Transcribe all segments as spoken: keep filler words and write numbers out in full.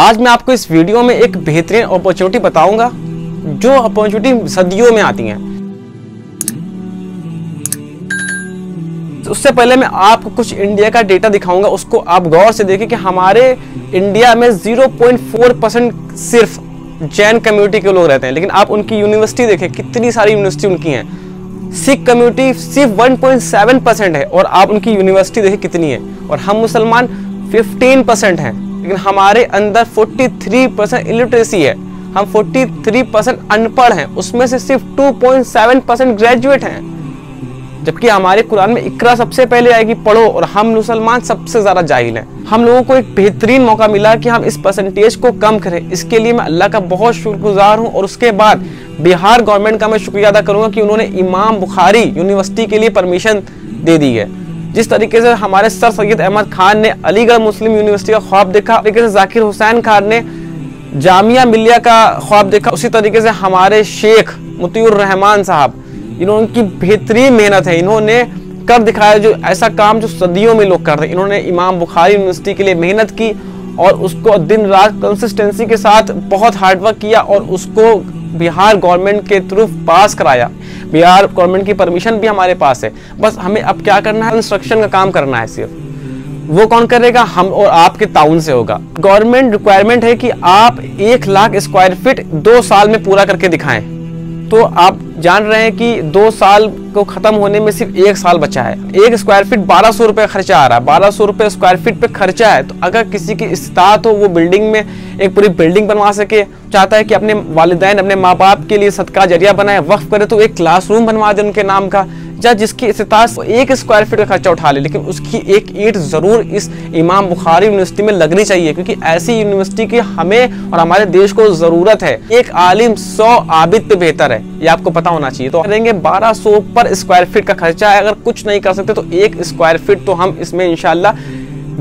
आज मैं आपको इस वीडियो में एक बेहतरीन अपॉर्चुनिटी बताऊंगा, जो अपॉर्चुनिटी सदियों में आती है। उससे पहले मैं आपको कुछ इंडिया का डेटा दिखाऊंगा, उसको आप गौर से देखें कि हमारे इंडिया में ज़ीरो पॉइंट फोर परसेंट सिर्फ जैन कम्युनिटी के लोग रहते हैं, लेकिन आप उनकी यूनिवर्सिटी देखें, कितनी सारी यूनिवर्सिटी उनकी हैं। सिख कम्युनिटी सिर्फ वन पॉइंट सेवन परसेंट है और आप उनकी यूनिवर्सिटी देखें कितनी है। और हम मुसलमान फिफ्टीन परसेंट हैं, लेकिन हमारे अंदर फोर्टी थ्री परसेंट इलिटरेसी है। हम फोर्टी थ्री परसेंट अनपढ़ हैं, उसमें से सिर्फ two point seven percent graduate हैं, जबकि हमारे कुरान में इकरा सबसे पहले आएगी, पढ़ो, और हम मुसलमान सबसे ज़्यादा जाहिल हैं। हम लोगों को एक बेहतरीन मौका मिला कि हम इस परसेंटेज को कम करें। इसके लिए मैं अल्लाह का बहुत शुक्रगुजार हूँ और उसके बाद बिहार गवर्नमेंट का मैं शुक्रिया अदा करूँगा कि उन्होंने इमाम बुखारी यूनिवर्सिटी के लिए परमिशन दे दी है। जिस तरीके से हमारे सर सैयद अहमद खान ने अलीगढ़ मुस्लिम यूनिवर्सिटी का ख्वाब देखा, तरीके से जाकिर हुसैन खान ने जामिया मिलिया का ख्वाब देखा, उसी तरीके से हमारे शेख मुतीउर रहमान साहब, इन्होंने की बेहतरीन मेहनत है। इन्होंने कर दिखाया जो ऐसा काम जो सदियों में लोग करते हैं। इन्होंने इमाम बुखारी यूनिवर्सिटी के लिए मेहनत की और उसको दिन रात कंसिस्टेंसी के साथ बहुत हार्डवर्क किया और उसको बिहार गवर्नमेंट के थ्रू पास कराया। बिहार गवर्नमेंट की परमिशन भी हमारे पास है, बस हमें अब क्या करना है, इंस्ट्रक्शन का काम करना है। सिर्फ वो कौन करेगा, हम और आपके ताउन से होगा। गवर्नमेंट रिक्वायरमेंट है कि आप एक लाख स्क्वायर फीट दो साल में पूरा करके दिखाएं, तो आप जान रहे हैं कि दो साल को खत्म होने में सिर्फ एक साल बचा है। एक स्क्वायर फीट बारह सौ रुपये खर्चा आ रहा है, बारह सौ रुपये स्क्वायर फीट पे खर्चा है। तो अगर किसी की इस्तात हो, वो बिल्डिंग में एक पूरी बिल्डिंग बनवा सके, चाहता है कि अपने वालिदैन अपने माँ बाप के लिए सदका जरिया बनाए, वक्फ करे, तो एक क्लासरूम बनवा दे उनके नाम का, या जिसकी इस्तात एक स्क्वायर फीट का खर्चा उठा ले, लेकिन उसकी एक ईंट ज़रूर इस इमाम बुखारी यूनिवर्सिटी में लगनी चाहिए, क्योंकि ऐसी यूनिवर्सिटी की हमें और हमारे देश को ज़रूरत है। एक आलिम सौ आबिद पे बेहतर है, ये आपको पता होना चाहिए। तो करेंगे बारह सौ पर स्क्वायर फीट का खर्चा है। अगर कुछ नहीं कर सकते तो एक स्क्वायर फीट तो हम इसमें इंशाल्लाह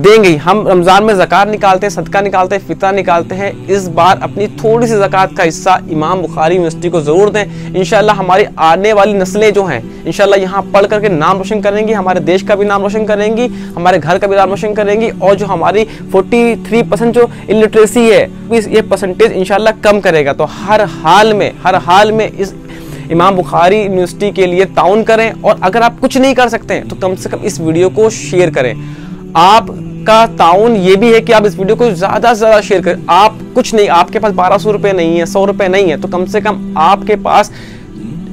देंगे ही। हम रमज़ान में ज़कात निकालते हैं, सदका निकालते हैं, फितरा निकालते हैं। इस बार अपनी थोड़ी सी ज़कात का हिस्सा इमाम बुखारी यूनिवर्सिटी को ज़रूर दें। इंशाल्लाह हमारी आने वाली नस्लें जो हैं, इंशाल्लाह यहाँ पढ़ करके नाम रोशन करेंगी, हमारे देश का भी नाम रोशन करेंगी, हमारे घर का भी नाम रोशन करेंगी। और जो हमारी फोर्टी थ्री परसेंट जो इलिटरेसी है, ये परसेंटेज इंशाल्लाह कम करेगा। तो हर हाल में हर हाल में इस इमाम बुखारी यूनिवर्सिटी के लिए ताउन करें। और अगर आप कुछ नहीं कर सकते हैं तो कम से कम इस वीडियो को शेयर करें। आपका ताउन ये भी है कि आप इस वीडियो को ज़्यादा से ज़्यादा शेयर करें। आप कुछ नहीं, आपके पास बारह सौ रुपये नहीं है, सौ रुपये नहीं है, तो कम से कम आपके पास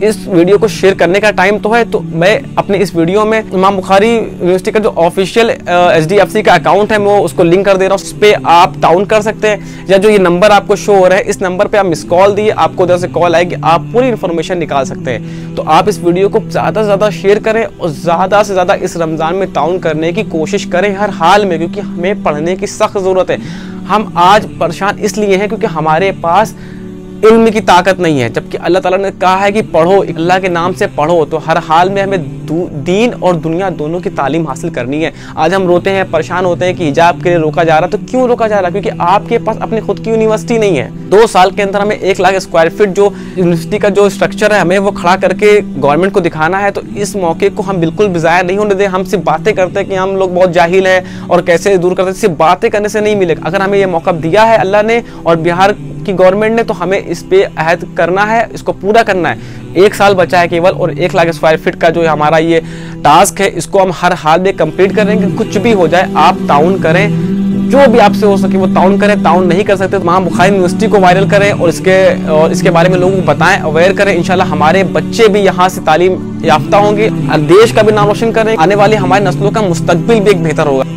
इस वीडियो को शेयर करने का टाइम तो है। तो मैं अपने इस वीडियो में इमाम बुखारी यूनिवर्सिटी का जो official H D F C का अकाउंट है, मैं उसको लिंक कर दे रहा हूँ, उस पर आप डाउन कर सकते हैं, या जो ये नंबर आपको शो हो रहा है, इस नंबर पे आप मिस कॉल दिए, आपको उधर से कॉल आएगी, आप पूरी इन्फॉर्मेशन निकाल सकते हैं। तो आप इस वीडियो को ज़्यादा से ज़्यादा शेयर करें और ज़्यादा से ज़्यादा इस रमज़ान में ताउन करने की कोशिश करें हर हाल में, क्योंकि हमें पढ़ने की सख्त ज़रूरत है। हम आज परेशान इसलिए हैं क्योंकि हमारे पास इल्म की ताकत नहीं है, जबकि अल्लाह ताला ने कहा है कि पढ़ो, अल्लाह के नाम से पढ़ो। तो हर हाल में हमें दीन और दुनिया दोनों की तालीम हासिल करनी है। आज हम रोते हैं, परेशान होते हैं कि हिजाब के लिए रोका जा रहा है, तो क्यों रोका जा रहा है, क्योंकि आपके पास अपनी खुद की यूनिवर्सिटी नहीं है। दो साल के अंदर हमें एक लाख स्क्वायर फीट जो यूनिवर्सिटी का जो स्ट्रक्चर है, हमें वो खड़ा करके गवर्नमेंट को दिखाना है। तो इस मौके को हम बिल्कुल बिजायर नहीं होने दें। हम सिर्फ बातें करते हैं कि हम लोग बहुत जाहिल हैं और कैसे दूर करते हैं, सिर्फ बातें करने से नहीं मिलेगा। अगर हमें यह मौका दिया है अल्लाह ने और बिहार की गवर्नमेंट ने, तो हमें इस पे अहद करना है, इसको पूरा करना है। एक साल बचा है केवल, और एक लाख स्क्वायर फीट का जो हमारा ये टास्क है, इसको हम हर हाल में कंप्लीट करेंगे। कुछ भी हो जाए, आप ताउन करें, जो भी आपसे हो सके वो ताउन करें। ताउन नहीं कर सकते तो इमाम बुखारी यूनिवर्सिटी को वायरल करें और इसके और इसके बारे में लोगों को बताएं, अवेयर करें। इंशाल्लाह हमारे बच्चे भी यहाँ से तालीम याफ्ता होंगे, देश का भी नाम रोशन करें, आने वाली हमारी नस्लों का मुस्तकबिल भी एक बेहतर होगा।